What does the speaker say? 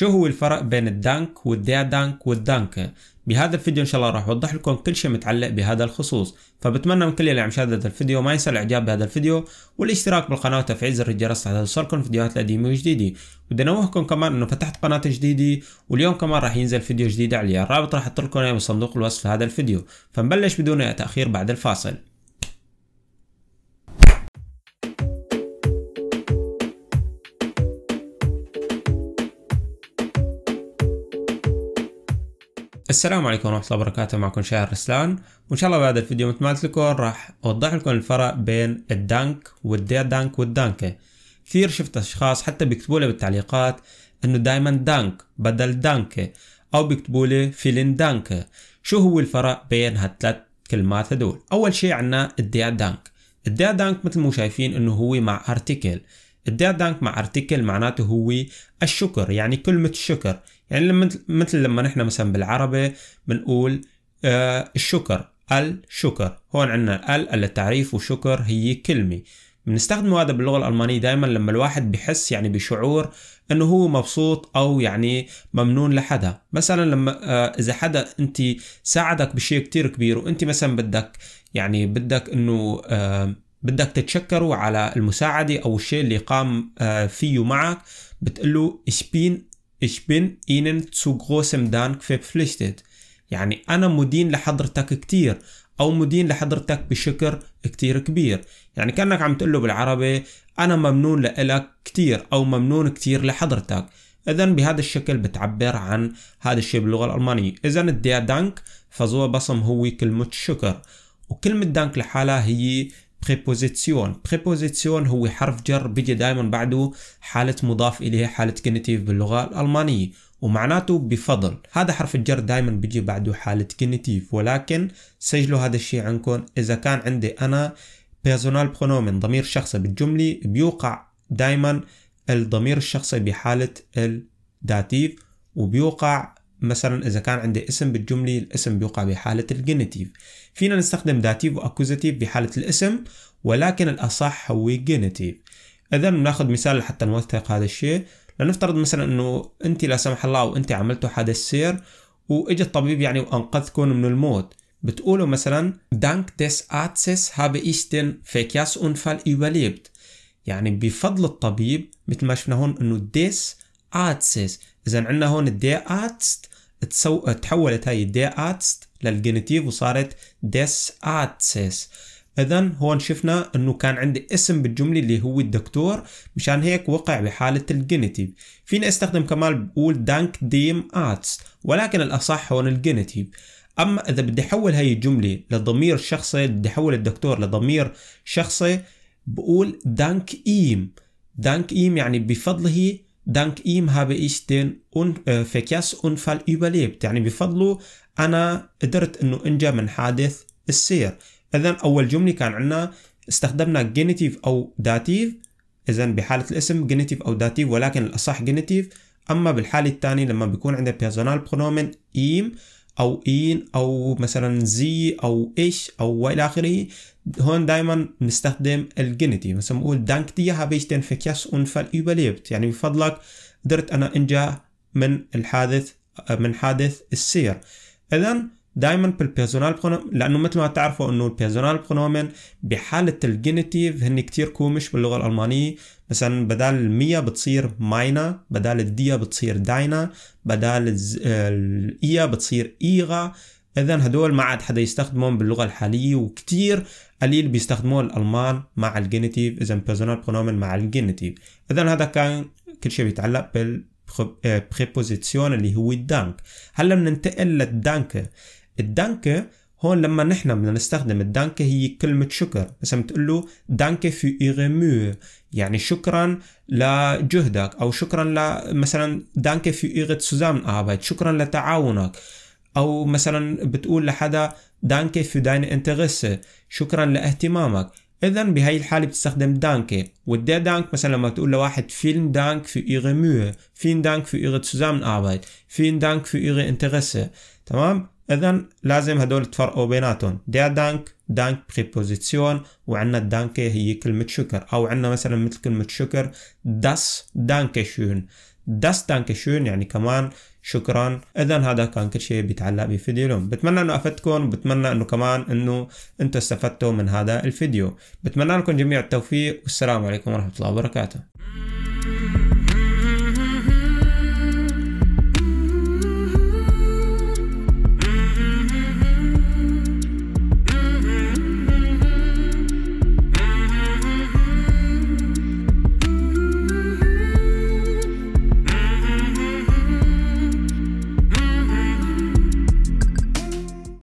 شو هو الفرق بين الدانك والدا دانك والدانك؟ بهذا الفيديو ان شاء الله راح اوضح لكم كل شيء متعلق بهذا الخصوص، فبتمنى من كل اللي عم يشاهد هذا الفيديو ما ينسى الاعجاب بهذا الفيديو والاشتراك بالقناه وتفعيل زر الجرس حتى توصلكم فيديوهات قديمه وجديده. بدي انوهكم كمان انه فتحت قناه جديده واليوم كمان راح ينزل فيديو جديد عليها، الرابط راح احط لكم اياه بصندوق الوصف لهذا الفيديو، فنبلش بدون اي تاخير بعد الفاصل. السلام عليكم ورحمة الله وبركاته، معكم شاهر رسلان، وإن شاء الله بهذا الفيديو مثل ما قلت لكم راح أوضح لكم الفرق بين الدانك والدا دانك والدانكة. كثير شفت أشخاص حتى بيكتبوا لي بالتعليقات إنه دايما دانك بدل دانكة، أو بيكتبوا لي فيلين دانكة. شو هو الفرق بين هالثلاث كلمات هدول؟ أول شيء عنا الدا دانك. الدا دانك مثل ما شايفين إنه هو مع أرتيكل. الدا دانك مع أرتيكل معناته هو الشكر، يعني كلمة الشكر، يعني مثل لما نحن مثلا بالعربي بنقول الشكر، الشكر، هون عندنا ال للتعريف وشكر هي كلمة. بنستخدم هذا باللغة الألمانية دائما لما الواحد بحس يعني بشعور إنه هو مبسوط أو يعني ممنون لحدا، مثلا لما إذا حدا أنت ساعدك بشيء كتير كبير وأنت مثلا بدك إنه بدك تتشكره على المساعدة أو الشيء اللي قام فيه معك، بتقله ich bin Ihnen zu großem Dank verpflichtet، يعني أنا مدين لحضرتك كتير أو مدين لحضرتك بشكر كتير كبير، يعني كأنك عم تقله بالعربي أنا ممنون لإلك كتير أو ممنون كتير لحضرتك. إذا بهذا الشكل بتعبر عن هذا الشيء باللغة الألمانية. إذا الدير دانك فزو بصم هو كلمة شكر، وكلمة دانك لحالها هي preposition. preposition هو حرف جر بيجي دائما بعده حالة مضاف إليه، حالة كنتيف باللغة الألمانية، ومعناته بفضل. هذا حرف الجر دائما بيجي بعده حالة كنتيف، ولكن سجلوا هذا الشيء عنكم. إذا كان عندي أنا personal pronomen ضمير شخصي بالجملة بيوقع دائما الضمير الشخصي بحالة الداتيف، وبيوقع مثلا إذا كان عندي اسم بالجملة الاسم بيوقع بحالة الجنتيف. فينا نستخدم داتيف وأكوزاتيف بحالة الاسم، ولكن الأصح هو جنتيف. إذا بناخذ مثال حتى نوثق هذا الشيء. لنفترض مثلا إنه أنت لا سمح الله أو أنت عملتوا حادث سير وإجى الطبيب يعني وأنقذكم من الموت، بتقولوا مثلا Dank des Arztes habe ich den Verkehrsunfall überlebt، يعني بفضل الطبيب. مثل ما شفنا هون إنه des Arztes، إذا عندنا هون der Arzt تحولت هاي der Arzt للجنتيف وصارت des Arztes. إذا هون شفنا إنه كان عندي اسم بالجملة اللي هو الدكتور، مشان هيك وقع بحالة الجنتيف. فينا استخدم كمان بقول dank dem Arzt، ولكن الأصح هون الجنتيف. أما إذا بدي أحول هاي الجملة لضمير شخصي، بدي أحول الدكتور لضمير شخصي، بقول dank ihm. dank ihm يعني بفضله Dank ihm habe ich den Verkehrsunfall überlebt، يعني بفضله أنا قدرت إنه أنجى من حادث السير. إذا أول جملة كان عنا استخدمنا جنتيف أو داتيف، إذا بحالة الاسم جنتيف أو داتيف، ولكن الأصح جنتيف. أما بالحالة الثانية لما بيكون عندنا personal pronomen ihm أو ihn أو مثلا زي أو إيش أو إلى آخره، هون دائما بنستخدم الجنتيف. مثلا بنقول دانك دي هابي ich den Verkehrsunfall überlebt، يعني بفضلك قدرت أنا أنجى من حادث السير. إذا دائما بالبيرسونال برونومن، لأنه مثل ما تعرفوا إنه البيرسونال برونومن بحالة الجنتيف هن كتير كومش باللغة الألمانية. مثلا بدال المية بتصير ماينا، بدال الديا بتصير داينا، بدال الإيا بتصير إيغا. إذا هدول ما عاد حدا يستخدمون باللغة الحالية، وكتير قليل بيستخدمون الألمان مع الجنتيف، إذا بيرسونال برونومن مع الجنتيف. إذا هذا كان كل شيء بيتعلق بالبريبوزيشن اللي هو الدانك. هلا بننتقل للدانك. الدانكة هون لما نحن بدنا نستخدم الدانكة هي كلمة شكر، مثلا بتقول له دانكة في إيغي ميو، يعني شكرا لجهدك، أو شكرا مثلا دانكة في إيغي تسوزامن أربايت، شكرا لتعاونك. أو مثلا بتقول لحدا دانكة في داين انتريسي، شكرا لاهتمامك. إذا بهي الحالة بتستخدم دانكة. والدا دانك مثلا لما تقول لواحد فيلن دانك في إيغي ميو، فيلن دانك في إيغي تسوزامن أربايت، فيلن دانك في إيغي انتريسي، تمام؟ إذا لازم هدول تفرقوا بيناتهم، der Dank، Dank preposition، وعندنا الدانكة هي كلمة شكر، أو عندنا مثلا مثل كلمة شكر das Dankeschön، داس دانكشون يعني كمان شكرا. اذا هذا كان كل شيء بيتعلق بفيديو اليوم، بتمنى انه افدتكم، بتمنى انه كمان انه انتم استفدتوا من هذا الفيديو، بتمنى لكم جميع التوفيق والسلام عليكم ورحمة الله وبركاته.